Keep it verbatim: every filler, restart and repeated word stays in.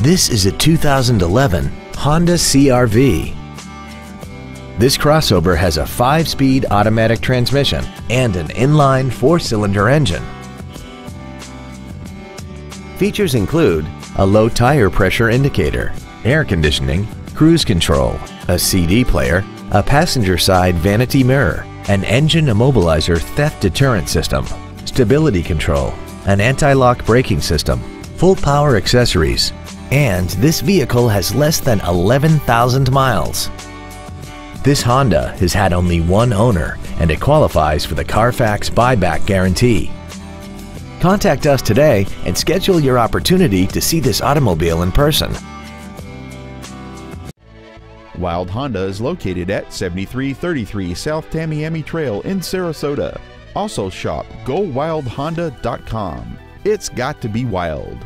This is a two thousand eleven Honda C R V. This crossover has a five-speed automatic transmission and an inline four-cylinder engine. Features include a low tire pressure indicator, air conditioning, cruise control, a C D player, a passenger side vanity mirror, an engine immobilizer theft deterrent system, stability control, an anti-lock braking system, full power accessories, and this vehicle has less than eleven thousand miles. This Honda has had only one owner and it qualifies for the Carfax buyback guarantee. Contact us today and schedule your opportunity to see this automobile in person. Wilde Honda is located at seventy-three thirty-three South Tamiami Trail in Sarasota. Also shop go wild honda dot com. It's got to be wild.